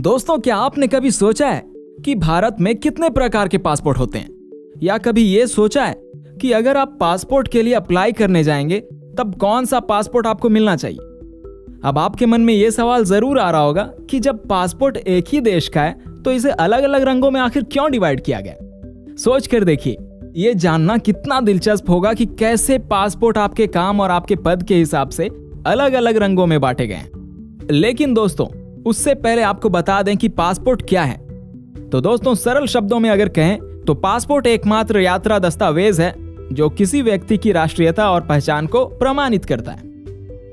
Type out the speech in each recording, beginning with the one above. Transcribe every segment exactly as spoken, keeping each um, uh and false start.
दोस्तों, क्या आपने कभी सोचा है कि भारत में कितने प्रकार के पासपोर्ट होते हैं, या कभी ये सोचा है कि अगर आप पासपोर्ट के लिए अप्लाई करने जाएंगे तब कौन सा पासपोर्ट आपको मिलना चाहिए। अब आपके मन में ये सवाल जरूर आ रहा होगा कि जब पासपोर्ट एक ही देश का है तो इसे अलग अलग रंगों में आखिर क्यों डिवाइड किया गया। सोच कर देखिए, ये जानना कितना दिलचस्प होगा कि कैसे पासपोर्ट आपके काम और आपके पद के हिसाब से अलग अलग रंगों में बांटे गए हैं। लेकिन दोस्तों, उससे पहले आपको बता दें कि पासपोर्ट क्या है। तो दोस्तों, सरल शब्दों में अगर कहें तो पासपोर्ट एकमात्र यात्रा दस्तावेज है जो किसी व्यक्ति की राष्ट्रीयता और पहचान को प्रमाणित करता है।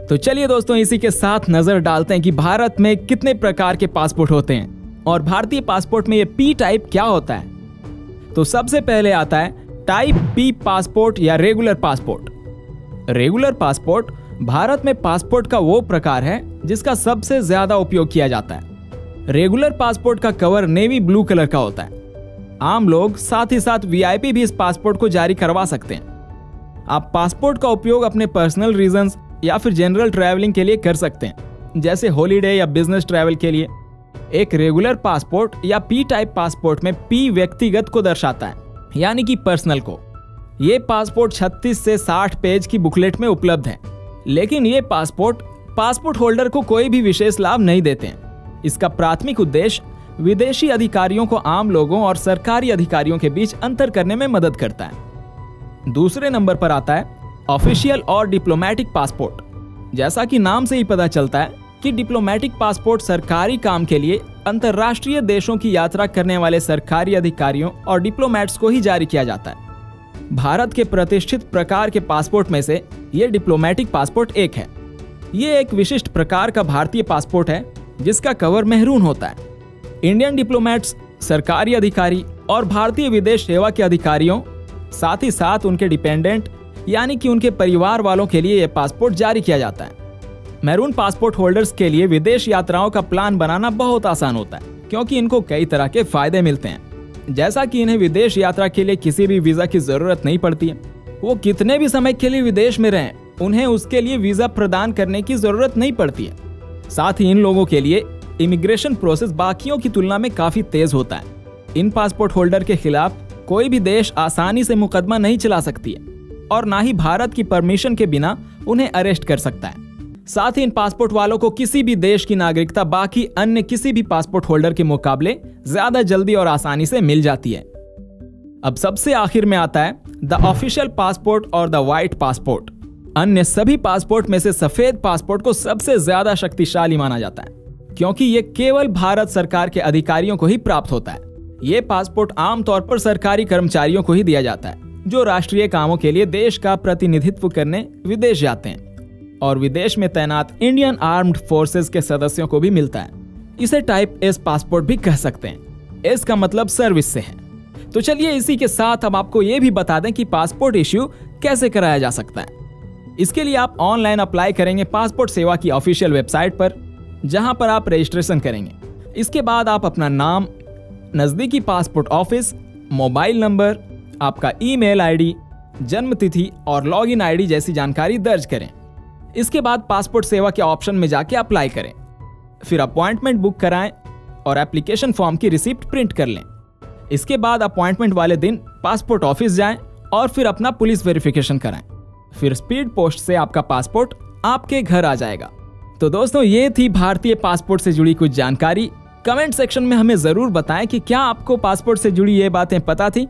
तो चलिए दोस्तों, इसी के साथ नजर डालते हैं कि भारत में कितने प्रकार के पासपोर्ट होते हैं और भारतीय पासपोर्ट में ये पी टाइप क्या होता है। तो सबसे पहले आता है टाइप पी पासपोर्ट या regular passport. Regular passport Bharat में पासपोर्ट का वो प्रकार है जिसका सबसे ज्यादा उपयोग किया जाता है। रेगुलर पासपोर्ट का कवर नेवी ब्लू कलर का होता है। आम लोग साथ ही साथ वीआईपी भी इस पासपोर्ट को जारी करवा सकते हैं। आप पासपोर्ट का उपयोग अपने पर्सनल रीजंस या फिर जनरल ट्रैवलिंग के लिए कर सकते हैं, जैसे हॉलीडे या बिजनेस ट्रैवल के लिए। एक रेगुलर पासपोर्ट या पी टाइप पासपोर्ट में पी व्यक्तिगत को दर्शाता है, यानी कि पर्सनल को। ये पासपोर्ट छत्तीस से साठ पेज की बुकलेट में उपलब्ध है, लेकिन ये पासपोर्ट पासपोर्ट होल्डर को कोई भी विशेष लाभ नहीं देते हैं। इसका प्राथमिक उद्देश्य विदेशी अधिकारियों को आम लोगों और सरकारी अधिकारियों के बीच अंतर करने में मदद करता है। दूसरे नंबर पर आता है ऑफिशियल और डिप्लोमेटिक पासपोर्ट। जैसा कि नाम से ही पता चलता है कि डिप्लोमेटिक पासपोर्ट सरकारी काम के लिए अंतर्राष्ट्रीय देशों की यात्रा करने वाले सरकारी अधिकारियों और डिप्लोमेट्स को ही जारी किया जाता है। भारत के प्रतिष्ठित प्रकार के पासपोर्ट में से ये डिप्लोमेटिक पासपोर्ट एक है। ये एक विशिष्ट प्रकार का भारतीय पासपोर्ट है जिसका कवर मेहरून होता है। इंडियन डिप्लोमेट्स, सरकारी अधिकारी और भारतीय विदेश सेवा के अधिकारियों, साथ ही साथ उनके डिपेंडेंट यानी कि उनके परिवार वालों के लिए यह पासपोर्ट जारी किया जाता है। मैरून पासपोर्ट होल्डर्स के लिए विदेश यात्राओं का प्लान बनाना बहुत आसान होता है, क्योंकि इनको कई तरह के फायदे मिलते हैं। जैसा कि इन्हें विदेश यात्रा के लिए किसी भी वीजा की जरूरत नहीं पड़ती है। वो कितने भी समय के लिए विदेश में रहें, उन्हें उसके लिए वीजा प्रदान करने की जरूरत नहीं पड़ती है। साथ ही इन लोगों के लिए इमिग्रेशन प्रोसेस बाकियों की तुलना में काफी तेज होता है। इन पासपोर्ट होल्डर के खिलाफ कोई भी देश आसानी से मुकदमा नहीं चला सकती है और ना ही भारत की परमिशन के बिना उन्हें अरेस्ट कर सकता है। साथ ही इन पासपोर्ट वालों को किसी भी देश की नागरिकता बाकी अन्य किसी भी पासपोर्ट होल्डर के मुकाबले ज्यादा जल्दी और आसानी से मिल जाती है। अब सबसे आखिर में आता है द ऑफिशियल पासपोर्ट और द व्हाइट पासपोर्ट। अन्य सभी पासपोर्ट में से सफेद पासपोर्ट को सबसे ज्यादा शक्तिशाली माना जाता है, क्योंकि ये केवल भारत सरकार के अधिकारियों को ही प्राप्त होता है। ये पासपोर्ट आमतौर पर सरकारी कर्मचारियों को ही दिया जाता है जो राष्ट्रीय कामों के लिए देश का प्रतिनिधित्व करने विदेश जाते हैं, और विदेश में तैनात इंडियन आर्म्ड फोर्सेस के सदस्यों को भी मिलता है। इसे टाइप एस पासपोर्ट भी कह सकते हैं। एस का मतलब सर्विस से है। तो चलिए, इसी के साथ अब आपको ये भी बता दें कि पासपोर्ट इश्यू कैसे कराया जा सकता है। इसके लिए आप ऑनलाइन अप्लाई करेंगे पासपोर्ट सेवा की ऑफिशियल वेबसाइट पर, जहां पर आप रजिस्ट्रेशन करेंगे। इसके बाद आप अपना नाम, नजदीकी पासपोर्ट ऑफिस, मोबाइल नंबर, आपका ईमेल आईडी, जन्म तिथि और लॉगिन आईडी जैसी जानकारी दर्ज करें। इसके बाद पासपोर्ट सेवा के ऑप्शन में जाके अप्लाई करें, फिर अपॉइंटमेंट बुक कराएं और एप्लीकेशन फॉर्म की रिसिप्ट प्रिंट कर लें। इसके बाद अपॉइंटमेंट वाले दिन पासपोर्ट ऑफिस जाएं और फिर अपना पुलिस वेरिफिकेशन कराएं। फिर स्पीड पोस्ट से आपका पासपोर्ट आपके घर आ जाएगा। तो दोस्तों, ये थी भारतीय पासपोर्ट से जुड़ी कुछ जानकारी। कमेंट सेक्शन में हमें ज़रूर बताएं कि क्या आपको पासपोर्ट से जुड़ी ये बातें पता थी।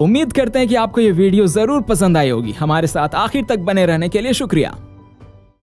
उम्मीद करते हैं कि आपको ये वीडियो जरूर पसंद आई होगी। हमारे साथ आखिर तक बने रहने के लिए शुक्रिया।